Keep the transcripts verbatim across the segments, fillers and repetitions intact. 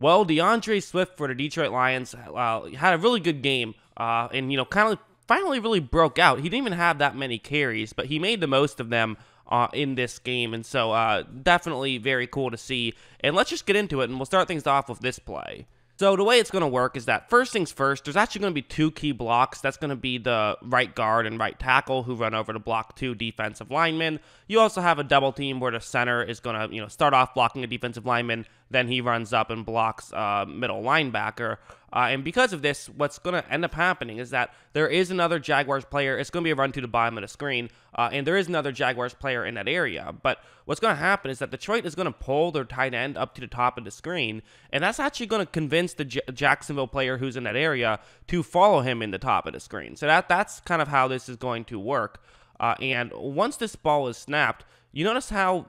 Well, D'Andre Swift for the Detroit Lions uh, had a really good game uh, and, you know, kind of finally really broke out. He didn't even have that many carries, but he made the most of them uh, in this game. And so uh, definitely very cool to see. And let's just get into it, and we'll start things off with this play. So the way it's going to work is that first things first, there's actually going to be two key blocks. That's going to be the right guard and right tackle who run over to block two defensive linemen. You also have a double team where the center is going to, you know, start off blocking a defensive lineman, then he runs up and blocks uh, middle linebacker. Uh, and because of this, what's going to end up happening is that there is another Jaguars player. It's going to be a run to the bottom of the screen, uh, and there is another Jaguars player in that area. But what's going to happen is that Detroit is going to pull their tight end up to the top of the screen, and that's actually going to convince the J Jacksonville player who's in that area to follow him in the top of the screen. So that that's kind of how this is going to work. Uh, and once this ball is snapped, you notice how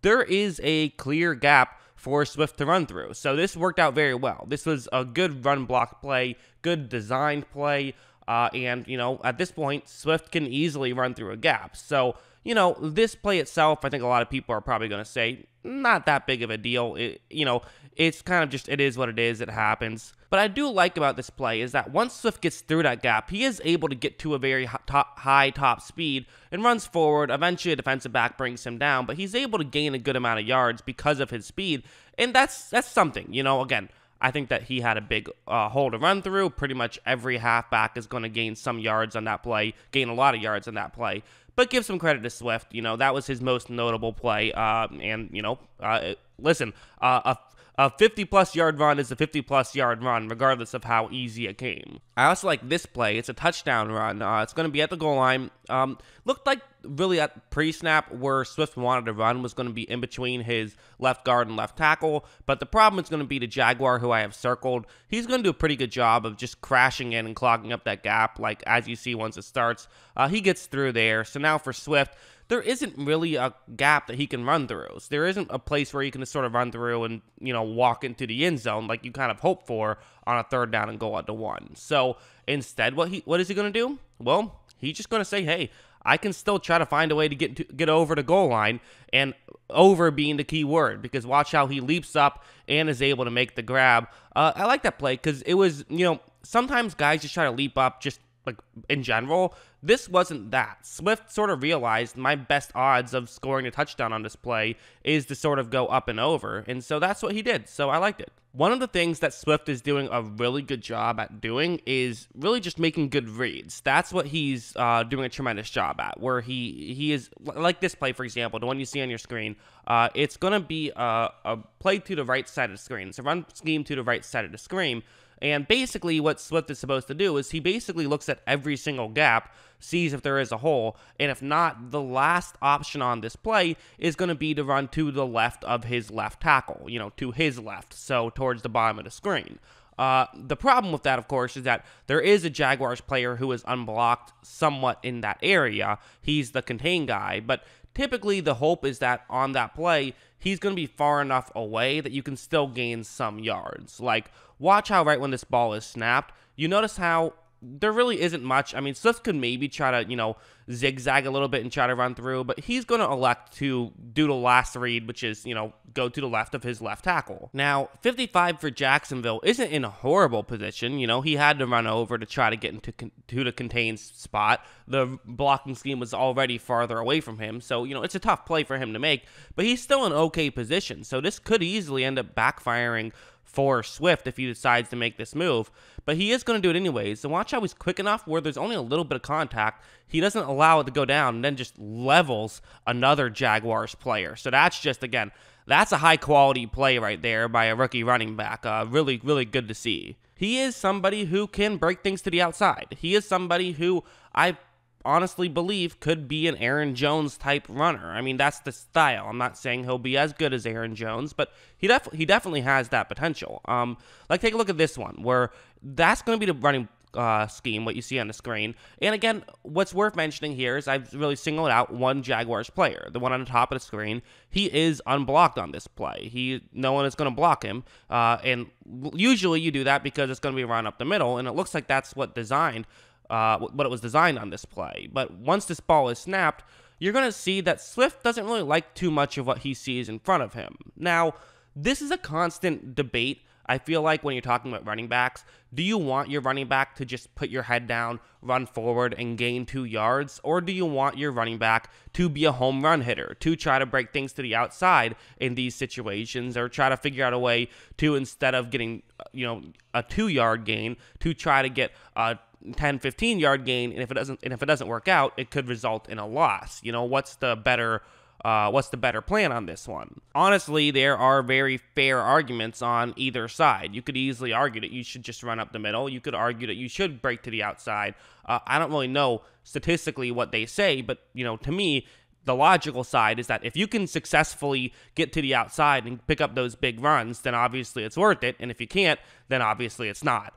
there is a clear gap for Swift to run through. So this worked out very well. This was a good run block play, good designed play. Uh, and, you know, at this point, Swift can easily run through a gap. So, you know, this play itself, I think a lot of people are probably going to say, not that big of a deal. It, you know, it's kind of just, it is what it is. It happens. But I do like about this play is that once Swift gets through that gap, he is able to get to a very top, high top speed and runs forward. Eventually, a defensive back brings him down, but he's able to gain a good amount of yards because of his speed. And that's, that's something, you know, again, I think that he had a big uh, hole to run through. Pretty much every halfback is going to gain some yards on that play, gain a lot of yards on that play. But give some credit to Swift. You know, that was his most notable play. Uh, and, you know, uh, listen, uh, a fifty-plus-yard run is a fifty-plus-yard run, regardless of how easy it came. I also like this play. It's a touchdown run. Uh, it's going to be at the goal line. Um, looked like really at pre-snap where Swift wanted to run was going to be in between his left guard and left tackle, but the problem is going to be the Jaguar who I have circled. He's going to do a pretty good job of just crashing in and clogging up that gap, like as you see once it starts. Uh, he gets through there, so now for Swift, there isn't really a gap that he can run through. So there isn't a place where you can just sort of run through and, you know, walk into the end zone like you kind of hope for on a third down and goal at the one. So instead, what he what is he going to do? Well, he's just going to say, hey, I can still try to find a way to get to, get over the goal line, and over being the key word, because watch how he leaps up and is able to make the grab. Uh, I like that play because it was, you know, sometimes guys just try to leap up just like in general. This wasn't that. Swift sort of realized my best odds of scoring a touchdown on this play is to sort of go up and over, and so that's what he did, so I liked it. One of the things that Swift is doing a really good job at doing is really just making good reads. That's what he's uh, doing a tremendous job at, where he, he is, like this play, for example, the one you see on your screen, uh, it's going to be a, a play to the right side of the screen. It's a run scheme to the right side of the screen, and basically what Swift is supposed to do is he basically looks at every single gap, sees if there is a hole, and if not, the last option on this play is going to be to run to the left of his left tackle, you know, to his left, so towards the bottom of the screen. Uh, the problem with that, of course, is that there is a Jaguars player who is unblocked somewhat in that area. He's the contain guy, but typically the hope is that on that play, he's going to be far enough away that you can still gain some yards. Like, watch how right when this ball is snapped, you notice how there really isn't much. I mean, Swift could maybe try to, you know, zigzag a little bit and try to run through, but he's going to elect to do the last read, which is, you know, go to the left of his left tackle. Now, fifty-five for Jacksonville isn't in a horrible position. You know, he had to run over to try to get into con to the contained spot. The blocking scheme was already farther away from him, so, you know, it's a tough play for him to make, but he's still in okay position, so this could easily end up backfiring for Swift if he decides to make this move, but he is going to do it anyways. So watch how he's quick enough where there's only a little bit of contact. He doesn't allow it to go down and then just levels another Jaguars player. So that's just, again, that's a high quality play right there by a rookie running back. Uh, really, really good to see. He is somebody who can break things to the outside. He is somebody who I honestly believe could be an Aaron Jones type runner. I mean, that's the style. I'm not saying he'll be as good as Aaron Jones, but he, def he definitely has that potential. Um, like, take a look at this one, where that's going to be the running uh, scheme, what you see on the screen. And again, what's worth mentioning here is I've really singled out one Jaguars player, the one on the top of the screen. He is unblocked on this play. He, no one is going to block him. Uh, and usually you do that because it's going to be run up the middle, and it looks like that's what designed Uh, what it was designed on this play. But once this ball is snapped, you're going to see that Swift doesn't really like too much of what he sees in front of him. Now, this is a constant debate, I feel like, when you're talking about running backs. Do you want your running back to just put your head down, run forward, and gain two yards? Or do you want your running back to be a home run hitter, to try to break things to the outside in these situations, or try to figure out a way to, instead of getting, you know, a two-yard gain, to try to get a ten, fifteen-yard gain, and if it doesn't, and if it doesn't work out, it could result in a loss? You know, what's the better... Uh, what's the better plan on this one? Honestly, there are very fair arguments on either side. You could easily argue that you should just run up the middle. You could argue that you should break to the outside. Uh, I don't really know statistically what they say, but, you know, to me, the logical side is that if you can successfully get to the outside and pick up those big runs, then obviously it's worth it. And if you can't, then obviously it's not.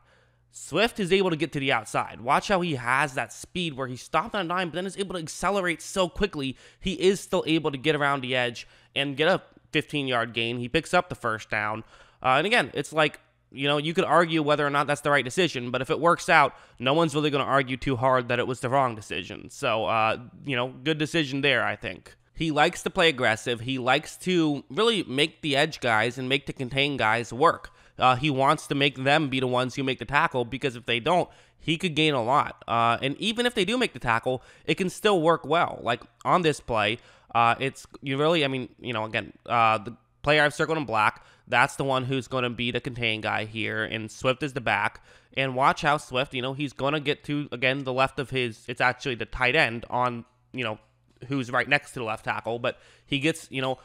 Swift is able to get to the outside. Watch how he has that speed where he stopped on a dime, but then is able to accelerate so quickly. He is still able to get around the edge and get a fifteen-yard gain. He picks up the first down. Uh, and again, it's like, you know, you could argue whether or not that's the right decision, but if it works out, no one's really going to argue too hard that it was the wrong decision. So, uh, you know, good decision there, I think. He likes to play aggressive. He likes to really make the edge guys and make the contain guys work. Uh, he wants to make them be the ones who make the tackle, because if they don't, he could gain a lot. Uh, and even if they do make the tackle, it can still work well. Like on this play, uh, it's you really, I mean, you know, again, uh, the player I've circled in black, that's the one who's going to be the contain guy here, and Swift is the back. And watch how Swift, you know, he's going to get to, again, the left of his, it's actually the tight end on, you know, who's right next to the left tackle, but he gets, you know,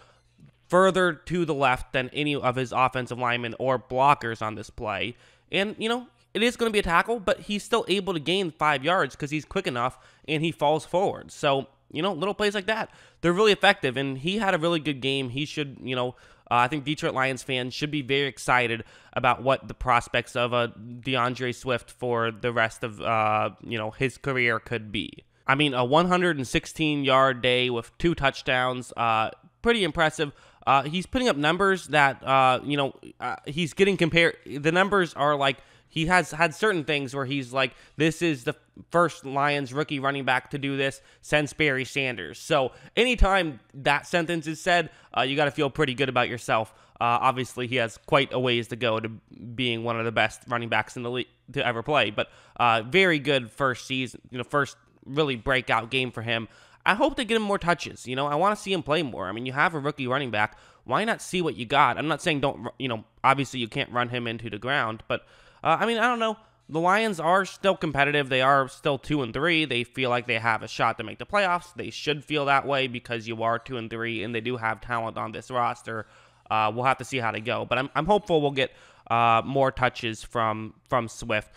further to the left than any of his offensive linemen or blockers on this play. And, you know, it is going to be a tackle, but he's still able to gain five yards because he's quick enough and he falls forward. So, you know, little plays like that, they're really effective. And he had a really good game. He should, you know, uh, I think Detroit Lions fans should be very excited about what the prospects of uh, D'Andre Swift for the rest of, uh, you know, his career could be. I mean, a one hundred sixteen-yard day with two touchdowns, uh, pretty impressive. Uh, he's putting up numbers that, uh, you know, uh, he's getting compared. The numbers are like, he has had certain things where he's like, this is the first Lions rookie running back to do this since Barry Sanders. So anytime that sentence is said, uh, you got to feel pretty good about yourself. Uh, obviously, he has quite a ways to go to being one of the best running backs in the league to ever play. But uh, very good first season, you know, first really breakout game for him. I hope they get him more touches. You know, I want to see him play more. I mean, you have a rookie running back. Why not see what you got? I'm not saying don't, you know, obviously you can't run him into the ground. But, uh, I mean, I don't know. The Lions are still competitive. They are still two and three. They feel like they have a shot to make the playoffs. They should feel that way because you are two and three, and they do have talent on this roster. Uh, we'll have to see how they go. But I'm, I'm hopeful we'll get uh, more touches from, from Swift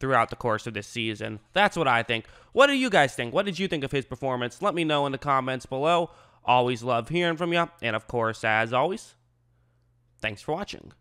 throughout the course of this season. That's what I think. What do you guys think? What did you think of his performance? Let me know in the comments below. Always love hearing from you. And of course, as always, thanks for watching.